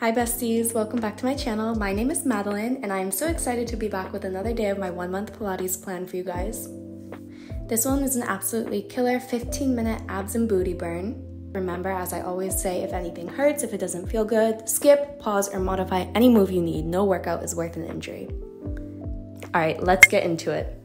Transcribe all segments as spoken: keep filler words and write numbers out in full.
Hi besties, welcome back to my channel. My name is Madeleine and I'm so excited to be back with another day of my one month Pilates plan for you guys. This one is an absolutely killer fifteen minute abs and booty burn. Remember, as I always say, if anything hurts, if it doesn't feel good, skip, pause, or modify any move you need. No workout is worth an injury. All right, let's get into it.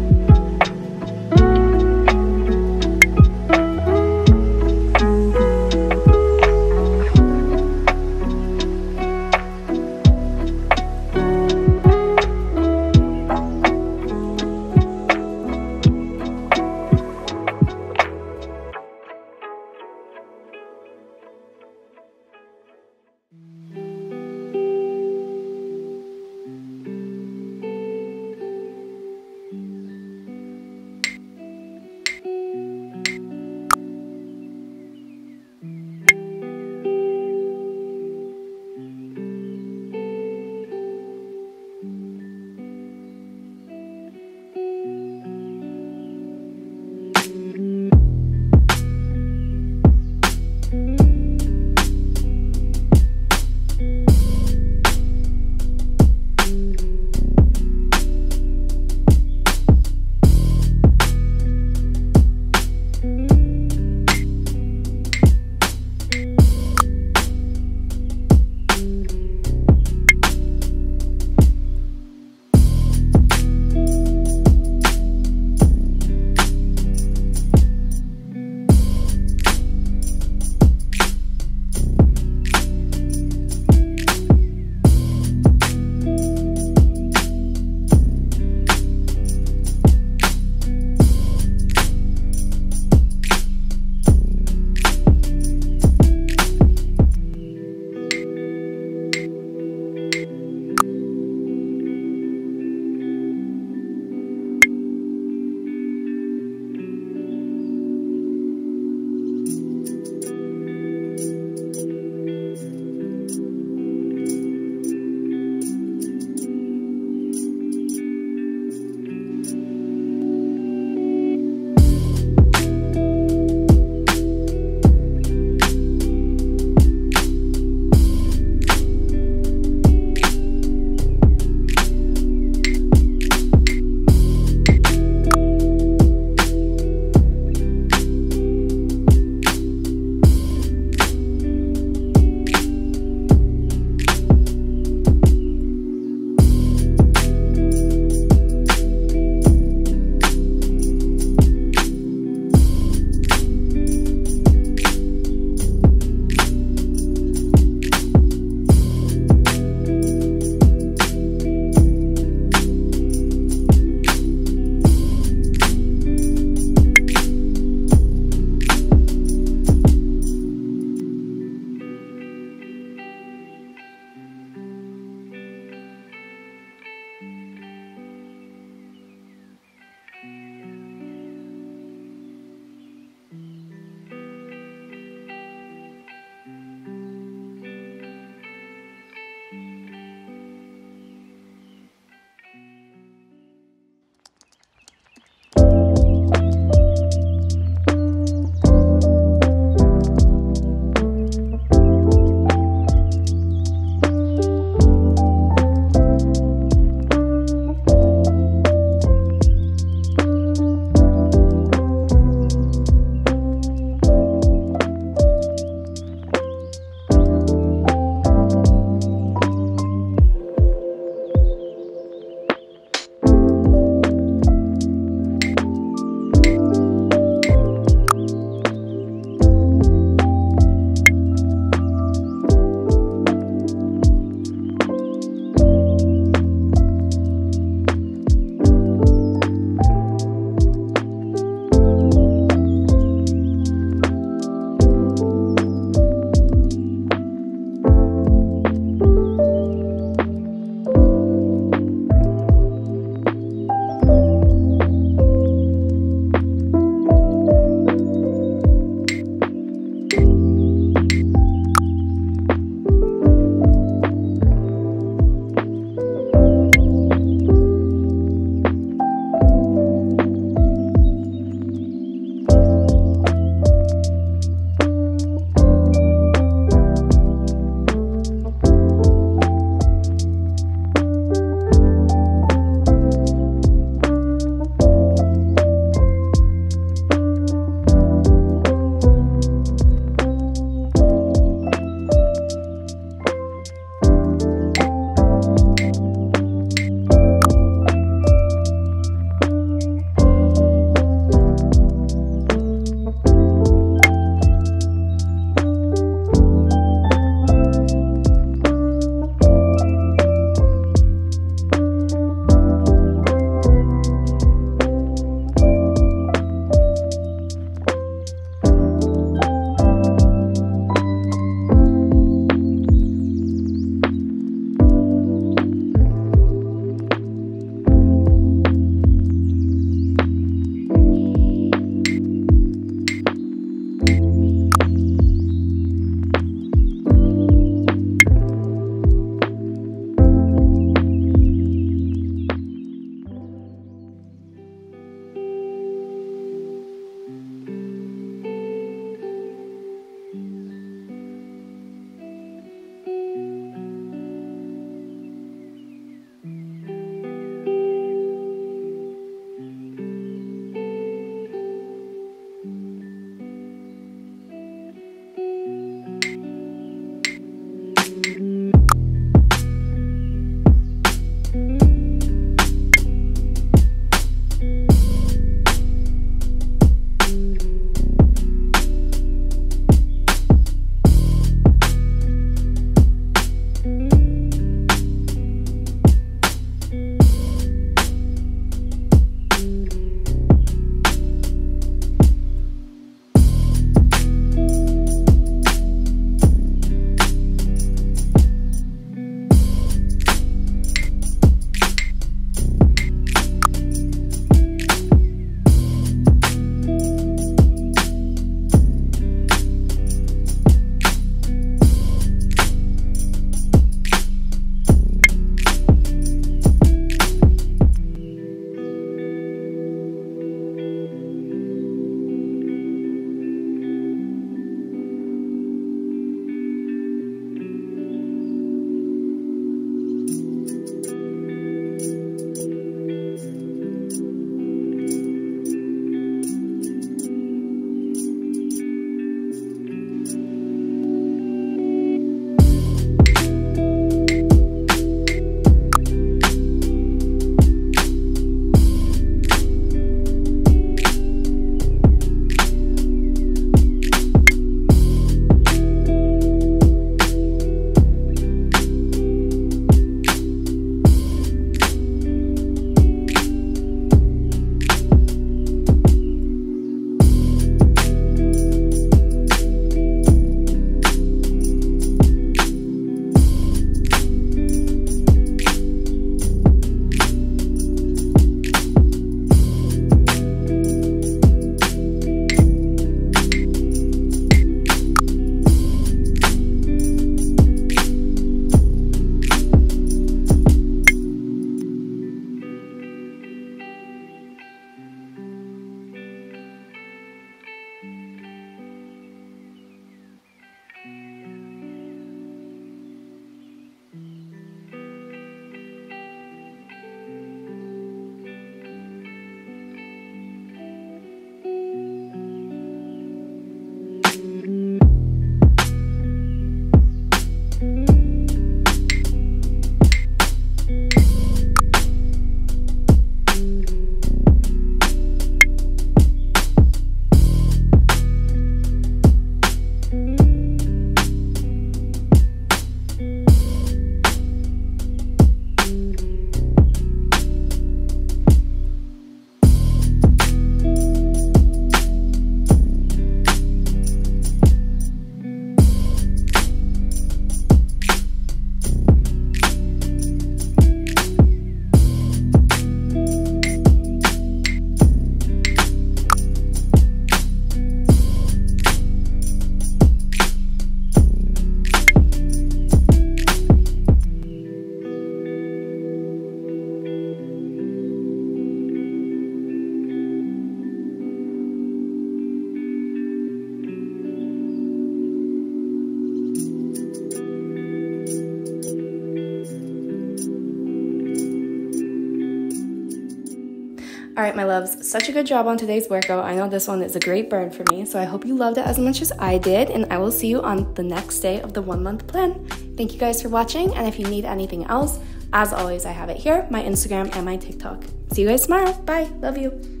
All right, my loves, such a good job on today's workout. I know this one is a great burn for me, so I hope you loved it as much as I did, and I will see you on the next day of the one month plan. Thank you guys for watching, and if you need anything else, as always, I have it here, my Instagram and my TikTok. See you guys tomorrow. Bye. Love you.